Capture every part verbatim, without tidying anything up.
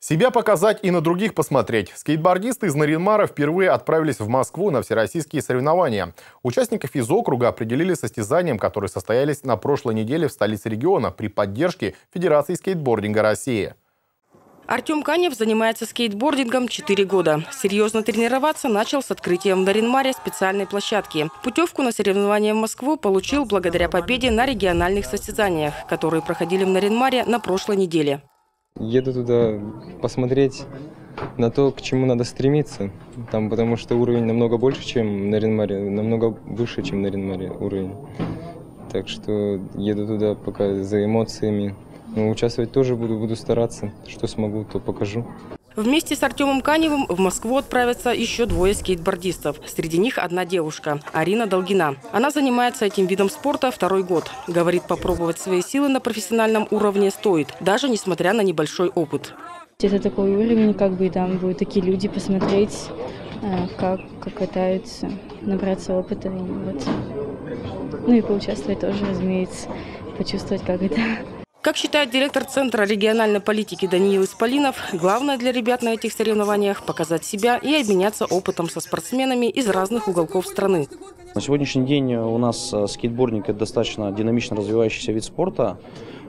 Себя показать и на других посмотреть. Скейтбордисты из Нарьян-Мара впервые отправились в Москву на всероссийские соревнования. Участников из округа определили состязанием, которые состоялись на прошлой неделе в столице региона при поддержке Федерации скейтбординга России. Артем Канев занимается скейтбордингом четыре года. Серьезно тренироваться начал с открытием в Нарьян-Маре специальной площадки. Путевку на соревнования в Москву получил благодаря победе на региональных состязаниях, которые проходили в Нарьян-Маре на прошлой неделе. Еду туда посмотреть на то, к чему надо стремиться. Там, потому что уровень намного больше, чем в Нарьян-Маре, намного выше, чем в Нарьян-Маре уровень. Так что еду туда пока за эмоциями. Но участвовать тоже буду, буду стараться. Что смогу, то покажу. Вместе с Артемом Каневым в Москву отправятся еще двое скейтбордистов. Среди них одна девушка – Арина Долгина. Она занимается этим видом спорта второй год. Говорит, попробовать свои силы на профессиональном уровне стоит, даже несмотря на небольшой опыт. Это такой уровень, как бы там будут такие люди посмотреть, как, как катаются, набраться опыта. И вот. Ну и поучаствовать тоже, разумеется, почувствовать, как это. Как считает директор Центра региональной политики Даниил Исполинов, главное для ребят на этих соревнованиях – показать себя и обменяться опытом со спортсменами из разных уголков страны. На сегодняшний день у нас скейтбординг – это достаточно динамично развивающийся вид спорта.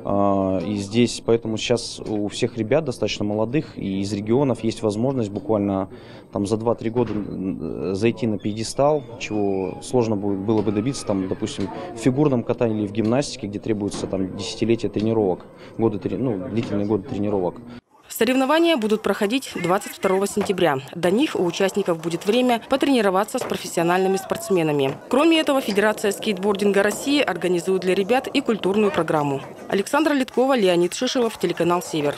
И здесь, поэтому сейчас у всех ребят, достаточно молодых, и из регионов есть возможность буквально там, за два-три года зайти на пьедестал, чего сложно было бы добиться, там, допустим, в фигурном катании или в гимнастике, где требуется там, десятилетия тренировок, годы, ну, длительные годы тренировок. Соревнования будут проходить двадцать второго сентября. До них у участников будет время потренироваться с профессиональными спортсменами. Кроме этого, Федерация скейтбординга России организует для ребят и культурную программу. Александра Литкова, Леонид Шишлов, телеканал «Север».